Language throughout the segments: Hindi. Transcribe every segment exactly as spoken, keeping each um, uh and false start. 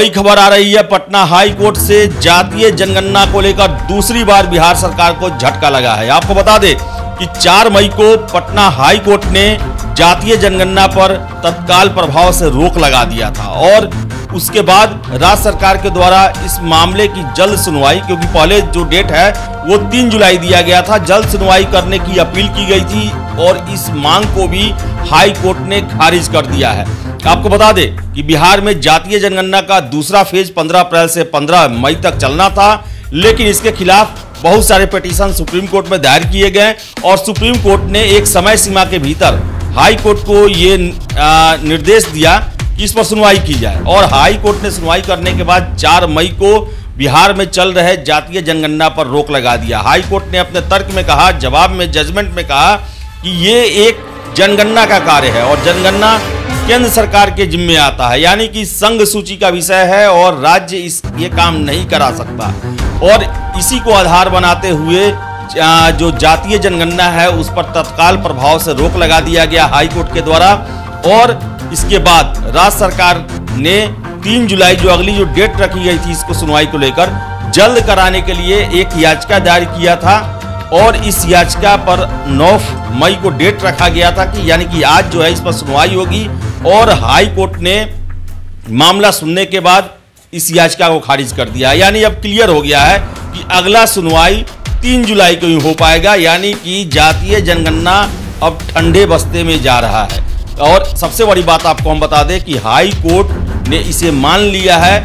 बड़ी खबर आ रही है। पटना हाई कोर्ट से जातीय जनगणना को लेकर दूसरी बार बिहार सरकार को झटका लगा है। आपको बता दें कि चार मई को पटना हाई कोर्ट ने जातीय जनगणना पर तत्काल प्रभाव से रोक लगा दिया था और उसके बाद राज्य सरकार के द्वारा इस मामले की जल्द सुनवाई, क्योंकि पहले जो डेट है वो तीन जुलाई दिया गया था, जल्द सुनवाई करने की अपील की गई थी और इस मांग को भी हाई कोर्ट ने खारिज कर दिया है। आपको बता दें कि बिहार में जातीय जनगणना का दूसरा फेज पंद्रह अप्रैल से पंद्रह मई तक चलना था, लेकिन इसके खिलाफ बहुत सारे पिटीशन सुप्रीम कोर्ट में दायर किए गए और सुप्रीम कोर्ट ने एक समय सीमा के भीतर हाई कोर्ट को ये निर्देश दिया कि इस पर सुनवाई की जाए। और हाई कोर्ट ने सुनवाई करने के बाद चार मई को बिहार में चल रहे जातीय जनगणना पर रोक लगा दिया। हाई कोर्ट ने अपने तर्क में कहा, जवाब में, जजमेंट में कहा कि ये एक जनगणना का कार्य है और जनगणना केंद्र सरकार के जिम्मे आता है, यानी कि संघ सूची का विषय है और राज्य इस ये काम नहीं करा सकता। और इसी को आधार बनाते हुए जो जातीय जनगणना है उस पर तत्काल प्रभाव से रोक लगा दिया गया हाई कोर्ट के द्वारा। और इसके बाद राज्य सरकार ने तीन जुलाई जो अगली जो डेट रखी गई थी इसको सुनवाई को लेकर जल्द कराने के लिए एक याचिका दायर किया था और इस याचिका पर नौ मई को डेट रखा गया था कि यानी कि आज जो है इस पर सुनवाई होगी। और हाई कोर्ट ने मामला सुनने के बाद इस याचिका को खारिज कर दिया, यानी अब क्लियर हो गया है कि अगला सुनवाई तीन जुलाई को ही हो पाएगा, यानी कि जातीय जनगणना अब ठंडे बस्ते में जा रहा है। और सबसे बड़ी बात आपको हम बता दें कि हाई कोर्ट ने इसे मान लिया है,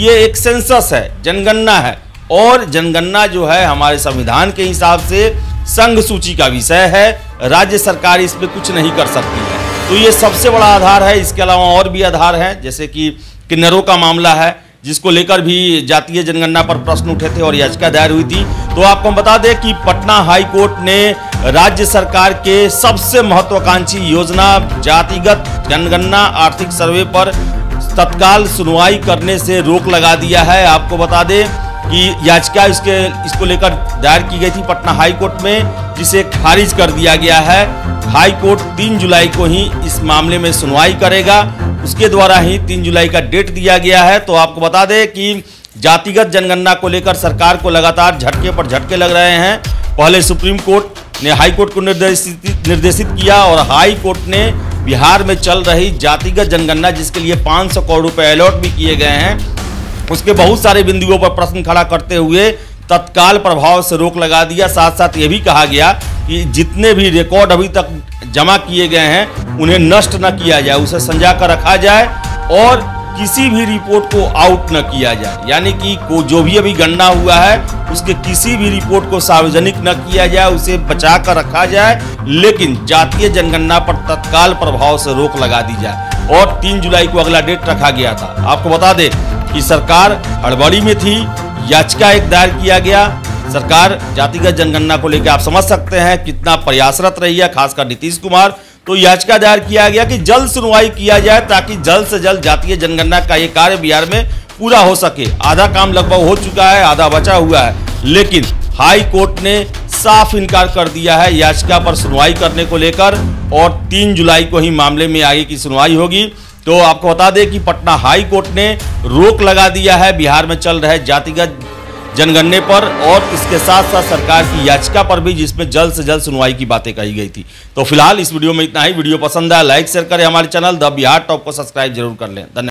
ये एक सेंसस है, जनगणना है और जनगणना जो है हमारे संविधान के हिसाब से संघ सूची का विषय है, राज्य सरकार इस पर कुछ नहीं कर सकती है। तो ये सबसे बड़ा आधार है। इसके अलावा और भी आधार हैं, जैसे कि किन्नरों का मामला है जिसको लेकर भी जातीय जनगणना पर प्रश्न उठे थे और याचिका दायर हुई थी। तो आपको हम बता दें कि पटना हाई कोर्ट ने राज्य सरकार के सबसे महत्वाकांक्षी योजना जातिगत जनगणना आर्थिक सर्वे पर तत्काल सुनवाई करने से रोक लगा दिया है। आपको बता दें कि याचिका इसके इसको लेकर दायर की गई थी पटना हाई कोर्ट में, जिसे खारिज कर दिया गया है। हाई कोर्ट तीन जुलाई को ही इस मामले में सुनवाई करेगा, उसके द्वारा ही तीन जुलाई का डेट दिया गया है। तो आपको बता दें कि जातिगत जनगणना को लेकर सरकार को लगातार झटके पर झटके लग रहे हैं। पहले सुप्रीम कोर्ट ने हाई कोर्ट को निर्देशित निर्देशित किया और हाई कोर्ट ने बिहार में चल रही जातिगत जनगणना, जिसके लिए पाँच सौ करोड़ रुपये अलॉट भी किए गए हैं, उसके बहुत सारे बिंदुओं पर प्रश्न खड़ा करते हुए तत्काल प्रभाव से रोक लगा दिया। साथ साथ ये भी कहा गया कि जितने भी रिकॉर्ड अभी तक जमा किए गए हैं उन्हें नष्ट न किया जाए, उसे संजा कर रखा जाए और किसी भी रिपोर्ट को आउट न किया जाए, यानी कि को जो भी अभी गणना हुआ है उसके किसी भी रिपोर्ट को सार्वजनिक न किया जाए, उसे बचा कर रखा जाए, लेकिन जातीय जनगणना पर तत्काल प्रभाव से रोक लगा दी जाए। और तीन जुलाई को अगला डेट रखा गया था। आपको बता दें कि सरकार हड़बड़ी में थी, याचिका एक दायर किया गया। सरकार जातिगत जनगणना को लेकर आप समझ सकते हैं कितना प्रयासरत रही है, खासकर नीतीश कुमार। तो याचिका दायर किया गया कि जल्द सुनवाई किया जाए ताकि जल्द से जल्द जातीय जनगणना का ये कार्य बिहार में पूरा हो सके। आधा काम लगभग हो चुका है, आधा बचा हुआ है, लेकिन हाई कोर्ट ने साफ इनकार कर दिया है याचिका पर सुनवाई करने को लेकर और तीन जुलाई को ही मामले में आगे की सुनवाई होगी। तो आपको बता दें कि पटना हाई कोर्ट ने रोक लगा दिया है बिहार में चल रहे जातिगत जनगणने पर और इसके साथ साथ सरकार की याचिका पर भी, जिसमें जल्द से जल्द सुनवाई की बातें कही गई थी। तो फिलहाल इस वीडियो में इतना ही। वीडियो पसंद आया लाइक शेयर करें, हमारे चैनल द बिहार टॉप को सब्सक्राइब जरूर कर लें। धन्यवाद।